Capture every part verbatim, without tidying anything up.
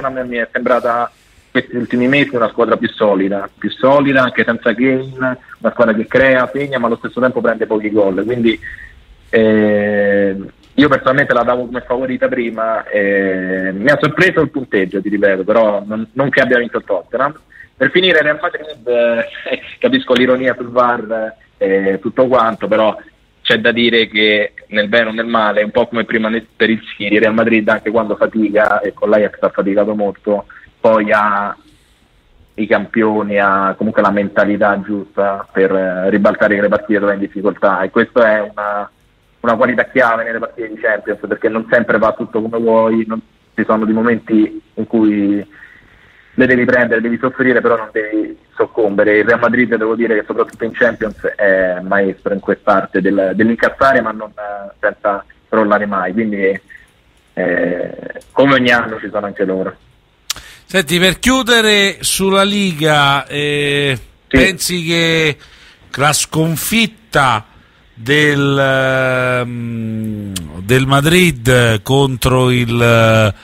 Tottenham mi è sembrata questi ultimi mesi una squadra più solida, più solida anche senza Kane, una squadra che crea, segna ma allo stesso tempo prende pochi gol, quindi eh, io personalmente la davo come favorita prima, eh, mi ha sorpreso il punteggio, ti ripeto, però non, non che abbia vinto il Tottenham. Per finire Real Madrid, eh, capisco l'ironia sul V A R, eh, tutto quanto, però c'è da dire che nel bene o nel male, un po' come prima per il City, Real Madrid anche quando fatica, e con l'Ajax ha faticato molto, poi ha i campioni, ha comunque la mentalità giusta per ribaltare le partite dove è in difficoltà, e questa è una, una qualità chiave nelle partite di Champions, perché non sempre va tutto come vuoi, non, ci sono dei momenti in cui le devi prendere, devi soffrire, però non devi soccombere. Il Real Madrid, devo dire che soprattutto in Champions è maestro in quest'arte del, dell'incazzare, ma non senza crollare mai, quindi eh, come ogni anno ci sono anche loro. Senti, per chiudere sulla Liga, eh, sì. pensi che la sconfitta del, del Madrid contro il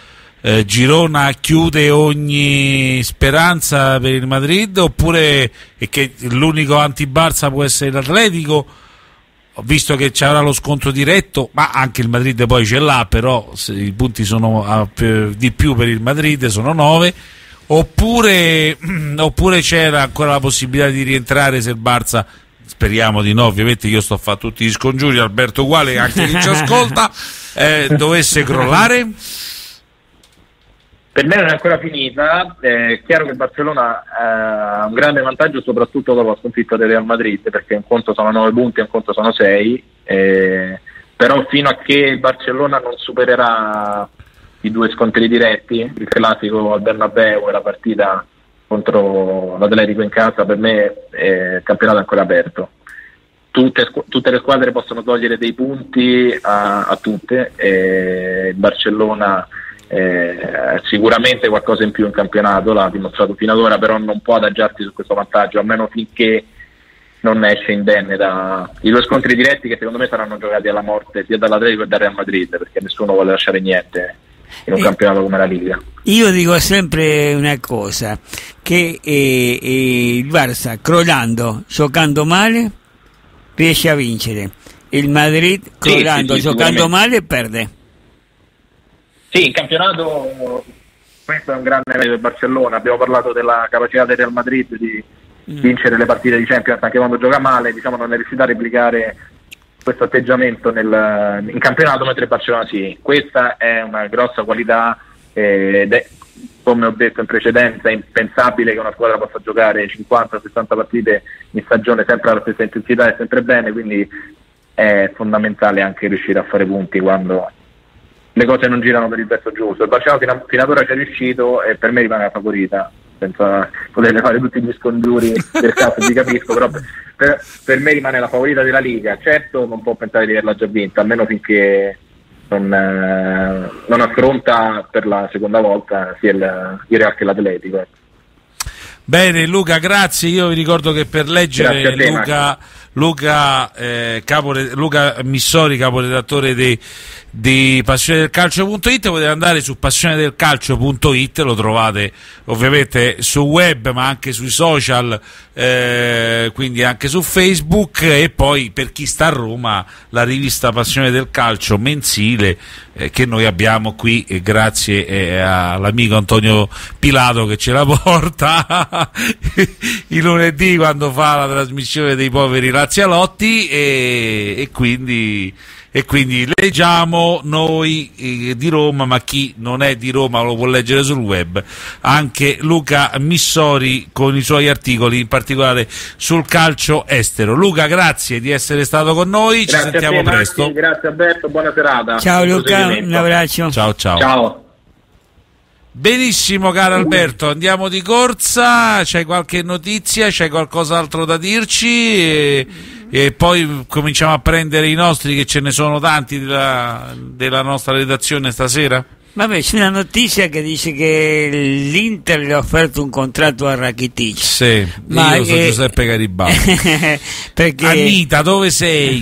Eh, Girona chiude ogni speranza per il Madrid, oppure è che l'unico anti-Barça può essere l'Atletico, visto che ci avrà lo scontro diretto, ma anche il Madrid poi ce l'ha, però se i punti sono a, per, di più per il Madrid, sono nove, oppure, oppure c'era ancora la possibilità di rientrare se il Barça, speriamo di no ovviamente, io sto a fare tutti gli scongiuri, Alberto uguale, anche chi ci ascolta, eh, dovesse crollare? Per me non è ancora finita, eh, è chiaro che il Barcellona eh, ha un grande vantaggio soprattutto dopo la sconfitta del Real Madrid, perché un conto sono nove punti e un conto sono sei, eh, però fino a che il Barcellona non supererà i due scontri diretti, il classico al Bernabéu e la partita contro l'Atletico in casa, per me eh, il campionato è ancora aperto. Tutte, tutte le squadre possono togliere dei punti a, a tutte, eh, il Barcellona... Eh, sicuramente qualcosa in più in campionato l'ha dimostrato fino ad ora, però non può adagiarsi su questo vantaggio, almeno finché non esce indenne da i due scontri diretti, che secondo me saranno giocati alla morte sia dall'Atletico che dal Real Madrid, perché nessuno vuole lasciare niente in un eh, campionato come la Liga. Io dico sempre una cosa, che eh, eh, il Barça crollando, giocando male riesce a vincere, il Madrid crollando, sì, sì, sì, giocando male perde. Sì, in campionato questo è un grande merito del Barcellona, abbiamo parlato della capacità del Real Madrid di mm. vincere le partite di Champions anche quando gioca male, diciamo non è riuscita a replicare questo atteggiamento nel, in campionato, mentre il Barcellona sì, questa è una grossa qualità eh, ed è, come ho detto in precedenza, è impensabile che una squadra possa giocare cinquanta sessanta partite in stagione sempre alla stessa intensità e sempre bene, quindi è fondamentale anche riuscire a fare punti quando le cose non girano per il verso giusto. Il Barcellona fino ad ora ci è riuscito e per me rimane la favorita, senza poterle fare tutti gli scongiuri del caso, vi capisco, però per, per me rimane la favorita della Liga. Certo non può pensare di averla già vinta, almeno finché non, eh, non affronta per la seconda volta sia il, il Real che l'Atletico. Bene Luca, grazie, io vi ricordo che per leggere te, Luca, Luca, eh, capo, Luca Missori, caporedattore di, di Passione del Calcio punto it, potete andare su Passione del Calcio punto it, lo trovate ovviamente su web ma anche sui social, eh, quindi anche su Facebook, e poi per chi sta a Roma la rivista Passione del Calcio mensile, eh, che noi abbiamo qui, eh, grazie eh, all'amico Antonio Pilato che ce la porta il lunedì quando fa la trasmissione dei poveri razzialotti, e, e quindi e quindi leggiamo noi eh, di Roma, ma chi non è di Roma lo può leggere sul web anche Luca Missori con i suoi articoli, in particolare sul calcio estero. Luca, grazie di essere stato con noi, grazie, ci sentiamo a te, presto Marti, grazie Alberto, buona serata, ciao Luca, un abbraccio, ciao ciao, ciao. Benissimo caro Alberto, andiamo di corsa, c'è qualche notizia, c'è qualcos'altro da dirci, e, e poi cominciamo a prendere i nostri, che ce ne sono tanti della, della nostra redazione stasera. Vabbè, c'è una notizia che dice che l'Inter gli ha offerto un contratto a Rakitic. Sì, ma io sono eh, Giuseppe Garibaldi. Perché, Anita, dove sei?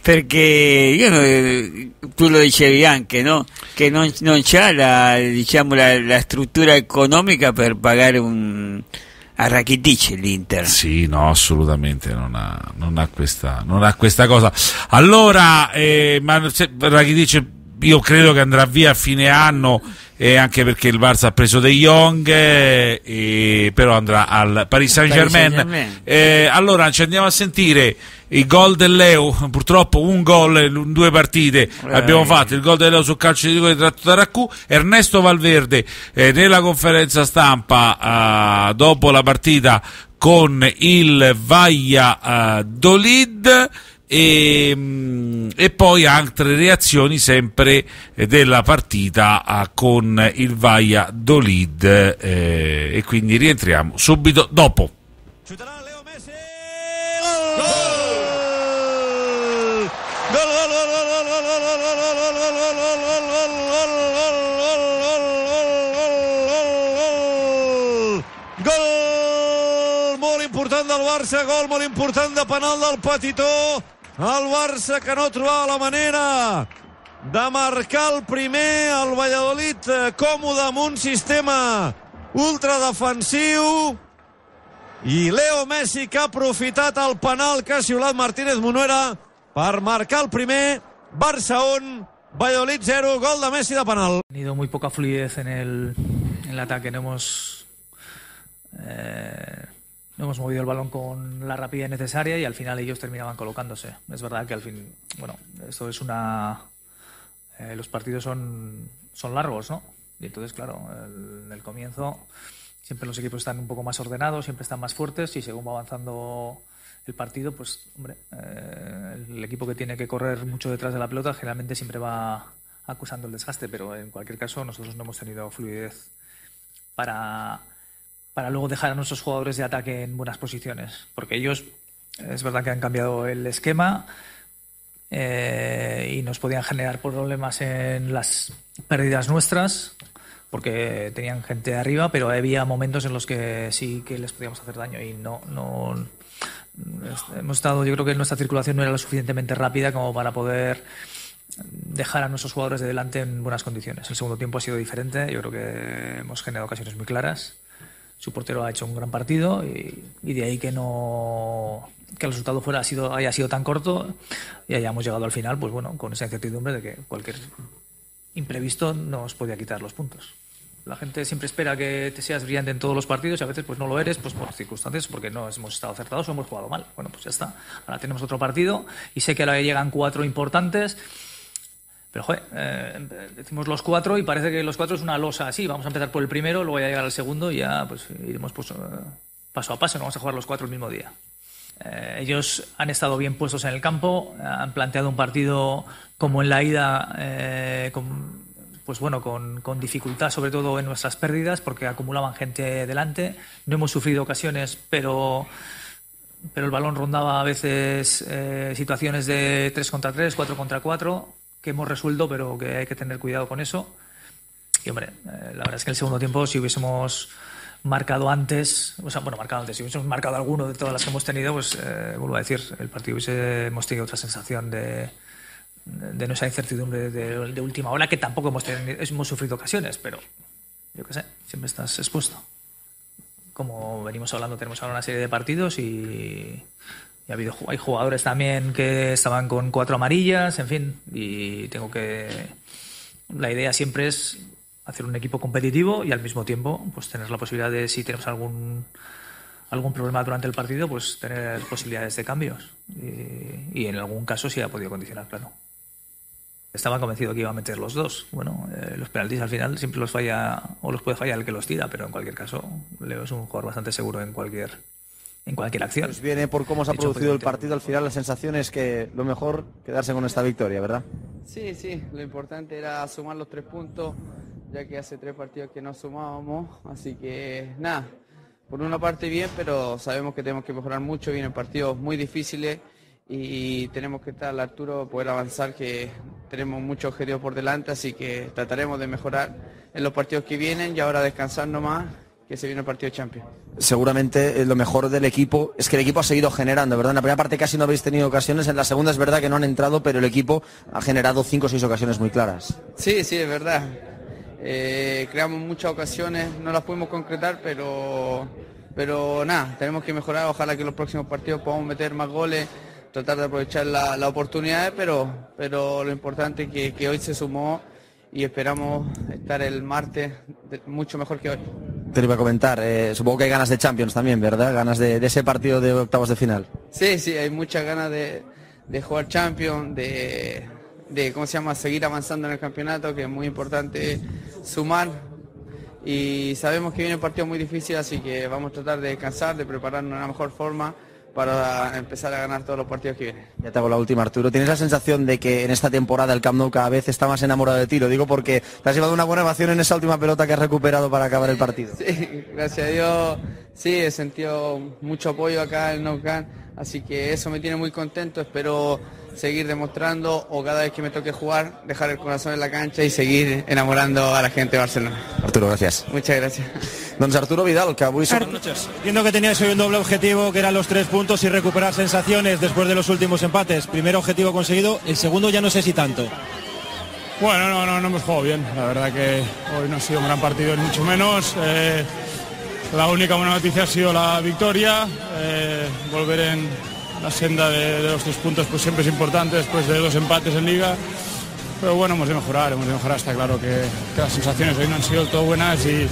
Perché io, tu lo dicevi anche, no? Che non, non c'è la, diciamo, la, la struttura economica per pagare un... a Rakitic l'Inter. Sì, no, assolutamente non ha, non ha, questa, non ha questa cosa. Allora, eh, ma se, Rakitic... io credo che andrà via a fine anno, eh, anche perché il Barça ha preso De Jong, eh, però andrà al Paris Saint-Germain. Saint eh, allora ci andiamo a sentire il gol del Leo, purtroppo un gol in due partite eh. abbiamo fatto, il gol del Leo sul calcio di rigore tratto da Raccù. Ernesto Valverde eh, nella conferenza stampa eh, dopo la partita con il Valladolid. E, e poi altre reazioni sempre della partita con il Valladolid, eh, e quindi rientriamo subito dopo. Ciuterà Leo Messi, gol! Gol, gol, gol, gol, gol, gol, gol, gol, gol, gol, gol, gol. Molt important del Barça, gol molt important de penal del Petitó. El Barça que no trobava la manera de marcar el primer. El Valladolid còmode amb un sistema ultradefensiu. I Leo Messi que ha aprofitat el penal que ha xiulat Martínez Monuera per marcar el primer. Barça un, Valladolid zero, gol de Messi de penal. Ha tenido muy poca fluidez en el, en el ataque. No hemos... Eh... No hemos movido el balón con la rapidez necesaria y al final ellos terminaban colocándose. Es verdad que al fin, bueno, esto es una... Eh, los partidos son, son largos, ¿no? Y entonces, claro, el, en el comienzo siempre los equipos están un poco más ordenados, siempre están más fuertes y según va avanzando el partido, pues, hombre, eh, el equipo que tiene que correr mucho detrás de la pelota generalmente siempre va acusando el desgaste, pero en cualquier caso nosotros no hemos tenido fluidez para... para luego dejar a nuestros jugadores de ataque en buenas posiciones, porque ellos es verdad que han cambiado el esquema eh, y nos podían generar problemas en las pérdidas nuestras, porque tenían gente arriba, pero había momentos en los que sí que les podíamos hacer daño y no, no hemos estado, yo creo que nuestra circulación no era lo suficientemente rápida como para poder dejar a nuestros jugadores de delante en buenas condiciones. El segundo tiempo ha sido diferente, yo creo que hemos generado ocasiones muy claras. Su portero ha hecho un gran partido y, y de ahí que no que el resultado fuera ha sido haya sido tan corto y hayamos llegado al final, pues bueno, con esa incertidumbre de que cualquier imprevisto nos podía quitar los puntos. La gente siempre espera que te seas brillante en todos los partidos y a veces pues no lo eres, pues por circunstancias, porque no hemos estado acertados o hemos jugado mal. Bueno, pues ya está. Ahora tenemos otro partido y sé que ahora llegan cuatro importantes. Pero, joder, eh, decimos los cuatro y parece que los cuatro es una losa así. Vamos a empezar por el primero, luego ya llegar al segundo y ya pues iremos pues, paso a paso. No vamos a jugar los cuatro el mismo día. Eh, ellos han estado bien puestos en el campo, han planteado un partido como en la ida, eh, con, pues bueno, con, con dificultad, sobre todo en nuestras pérdidas, porque acumulaban gente delante. No hemos sufrido ocasiones, pero... pero el balón rondaba a veces eh, situaciones de tres contra tres, cuatro contra cuatro... que hemos resuelto, pero que hay que tener cuidado con eso. Y hombre, eh, la verdad es que en el segundo tiempo, si hubiésemos marcado antes, o sea, bueno, marcado antes, si hubiésemos marcado alguno de todas las que hemos tenido, pues, eh, vuelvo a decir, el partido hubiese, hemos tenido otra sensación de, de no esa incertidumbre de, de última hora, que tampoco hemos, tenido, hemos sufrido ocasiones, pero yo qué sé, siempre estás expuesto. Como venimos hablando, tenemos ahora una serie de partidos y... Ha habido, hay jugadores también que estaban con cuatro amarillas, en fin, y tengo que... La idea siempre es hacer un equipo competitivo y al mismo tiempo pues tener la posibilidad de, si tenemos algún, algún problema durante el partido, pues tener posibilidades de cambios. Y, y en algún caso sí ha podido condicionar, claro. Estaba convencido que iba a meter los dos. Bueno, eh, los penaltis al final siempre los falla o los puede fallar el que los tira, pero en cualquier caso Leo es un jugador bastante seguro en cualquier... en cualquier acción. Pues viene por cómo se ha producido el partido al final, la sensación es que lo mejor quedarse con esta victoria, ¿verdad? Sí, sí, lo importante era sumar los tres puntos, ya que hace tres partidos que no sumábamos, así que nada, por una parte bien, pero sabemos que tenemos que mejorar mucho, vienen partidos muy difíciles y tenemos que estar a la altura para poder avanzar, que tenemos muchos objetivos por delante, así que trataremos de mejorar en los partidos que vienen y ahora descansar nomás, que se viene el partido de Champions. Seguramente lo mejor del equipo es que el equipo ha seguido generando, ¿verdad? En la primera parte casi no habéis tenido ocasiones, en la segunda es verdad que no han entrado, pero el equipo ha generado cinco o seis ocasiones muy claras. Sí, sí, es verdad. Eh, creamos muchas ocasiones, no las pudimos concretar, pero, pero nada, tenemos que mejorar, ojalá que en los próximos partidos podamos meter más goles, tratar de aprovechar la, la oportunidad, pero, pero lo importante es que, que hoy se sumó y esperamos estar el martes mucho mejor que hoy. Te lo iba a comentar, eh, supongo que hay ganas de Champions también, ¿verdad? Ganas de, de ese partido de octavos de final. Sí, sí, hay muchas ganas de, de jugar Champions, de, de ¿cómo se llama? Seguir avanzando en el campeonato, que es muy importante sumar, y sabemos que viene un partido muy difícil, así que vamos a tratar de descansar, de prepararnos de la mejor forma para empezar a ganar todos los partidos que vienen. Ya te hago la última, Arturo. ¿Tienes la sensación de que en esta temporada el Camp Nou cada vez está más enamorado de ti? Lo digo porque te has llevado una buena ovación en esa última pelota que has recuperado para acabar el partido. Sí, gracias a Dios. Sí, he sentido mucho apoyo acá en Nou Camp, así que eso me tiene muy contento. Espero seguir demostrando, o cada vez que me toque jugar, dejar el corazón en la cancha y seguir enamorando a la gente de Barcelona. Arturo, gracias. Muchas gracias. Don Arturo Vidal, que avui... Buenas noches. Entiendo que teníais hoy un doble objetivo, que eran los tres puntos y recuperar sensaciones después de los últimos empates. Primer objetivo conseguido, el segundo ya no sé si tanto. Bueno, no, no, no hemos jugado bien. La verdad que hoy no ha sido un gran partido, ni mucho menos. Eh, la única buena noticia ha sido la victoria. Eh, volver en... la senda de, de los tres puntos pues siempre es importante después de dos empates en Liga, pero bueno, hemos de mejorar, hemos de mejorar, está claro que, que las sensaciones hoy no han sido todo buenas y,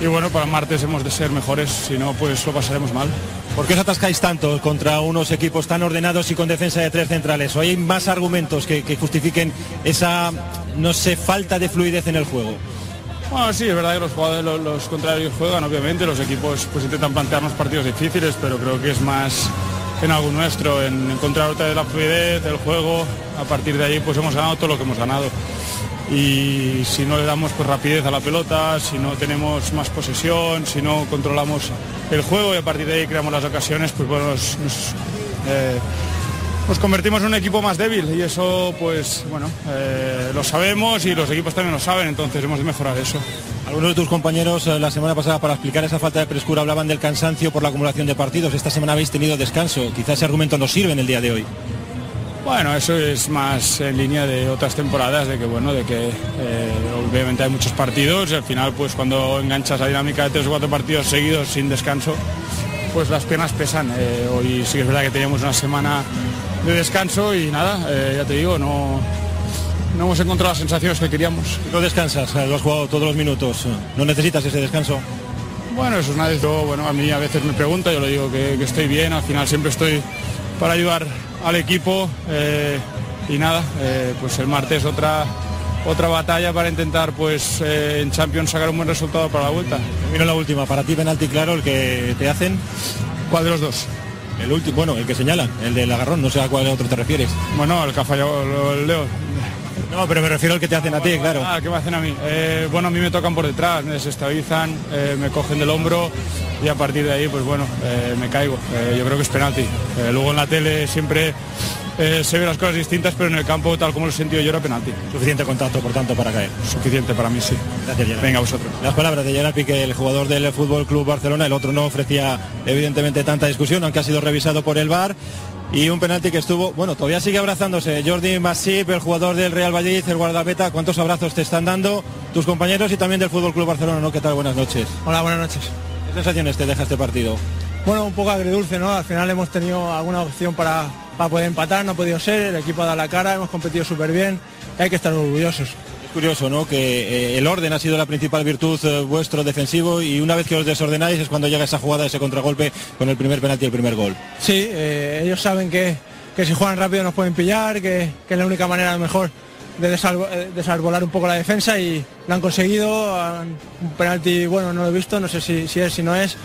y bueno, para martes hemos de ser mejores, si no pues lo pasaremos mal. ¿Por qué os atascáis tanto contra unos equipos tan ordenados y con defensa de tres centrales? ¿O hay más argumentos que, que justifiquen esa, no sé, falta de fluidez en el juego? Bueno, sí, es verdad que los jugadores, los, los contrarios juegan, obviamente, los equipos pues intentan plantearnos partidos difíciles, pero creo que es más... en algo nuestro, en encontrar otra vez la fluidez del juego. A partir de ahí pues hemos ganado todo lo que hemos ganado, y si no le damos pues rapidez a la pelota, si no tenemos más posesión, si no controlamos el juego y a partir de ahí creamos las ocasiones, pues bueno, nos, nos, eh, nos convertimos en un equipo más débil, y eso pues bueno, eh, lo sabemos y los equipos también lo saben, entonces hemos de mejorar eso. Algunos de tus compañeros la semana pasada, para explicar esa falta de frescura, hablaban del cansancio por la acumulación de partidos. Esta semana habéis tenido descanso. Quizás ese argumento no sirve en el día de hoy. Bueno, eso es más en línea de otras temporadas, de que bueno, de que eh, obviamente hay muchos partidos y al final pues cuando enganchas la dinámica de tres o cuatro partidos seguidos sin descanso, pues las piernas pesan. Eh, hoy sí que es verdad que teníamos una semana de descanso y nada, eh, ya te digo, no... no hemos encontrado las sensaciones que queríamos. No descansas, lo has jugado todos los minutos. ¿No necesitas ese descanso? Bueno, eso es nada. Yo, bueno, a mí a veces me pregunta, yo le digo que, que estoy bien. Al final siempre estoy para ayudar al equipo. Eh, y nada, eh, pues el martes otra, otra batalla para intentar pues eh, en Champions sacar un buen resultado para la vuelta. Termino la última. ¿Para ti penalti claro el que te hacen? ¿Cuál de los dos? El último, bueno, el que señalan, el del agarrón. No sé a cuál otro te refieres. Bueno, el que ha fallado el Leo. No, pero me refiero al que te hacen ah, a ti, bueno, claro. Ah, ¿qué me hacen a mí? Eh, bueno, a mí me tocan por detrás, me desestabilizan, eh, me cogen del hombro y a partir de ahí, pues bueno, eh, me caigo. Eh, yo creo que es penalti. Eh, luego en la tele siempre eh, se ven las cosas distintas, pero en el campo, tal como lo he sentido yo, era penalti. Suficiente contacto, por tanto, para caer. Suficiente para mí, sí. Gracias, Gerard. Venga, vosotros. Las palabras de Gerard Piqué, el jugador del F C Barcelona. El otro no ofrecía, evidentemente, tanta discusión, aunque ha sido revisado por el V A R. Y un penalti que estuvo, bueno, todavía sigue abrazándose Jordi Masip, el jugador del Real Valladolid, el guardameta. ¿Cuántos abrazos te están dando tus compañeros y también del F C Barcelona, no? ¿Qué tal? Buenas noches. Hola, buenas noches. ¿Qué sensaciones te deja este partido? Bueno, un poco agridulce, ¿no? Al final hemos tenido alguna opción para, para poder empatar, no ha podido ser, el equipo ha dado la cara, hemos competido súper bien, hay que estar orgullosos. Es curioso, ¿no? Que eh, el orden ha sido la principal virtud eh, vuestro defensivo, y una vez que os desordenáis es cuando llega esa jugada, ese contragolpe con el primer penalti y el primer gol. Sí, eh, ellos saben que, que si juegan rápido nos pueden pillar, que, que es la única manera mejor de desarbolar un poco la defensa, y lo han conseguido. Un penalti, bueno, no lo he visto, no sé si, si es, si no es.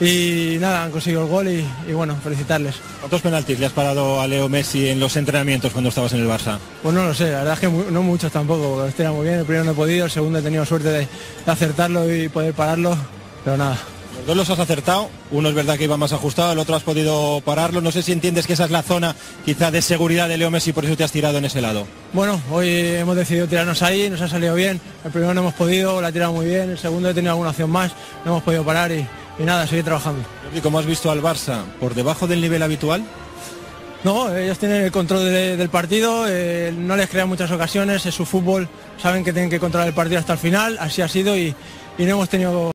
Y nada, han conseguido el gol y, y bueno, felicitarles. ¿Cuántos penaltis le has parado a Leo Messi en los entrenamientos cuando estabas en el Barça? Pues no lo sé, la verdad es que muy, no muchos tampoco, porque este era muy bien, el primero no he podido, el segundo he tenido suerte de, de acertarlo y poder pararlo, pero nada. Los dos los has acertado, uno es verdad que iba más ajustado, el otro has podido pararlo, no sé si entiendes que esa es la zona quizá de seguridad de Leo Messi, por eso te has tirado en ese lado. Bueno, hoy hemos decidido tirarnos ahí, nos ha salido bien, el primero no hemos podido, la he tirado muy bien, el segundo he tenido alguna opción más, no hemos podido parar y, y nada, seguir trabajando. ¿Y cómo has visto al Barça? ¿Por debajo del nivel habitual? No, ellos tienen el control de, del partido, eh, no les crean muchas ocasiones, es su fútbol, saben que tienen que controlar el partido hasta el final, así ha sido y, y no hemos tenido...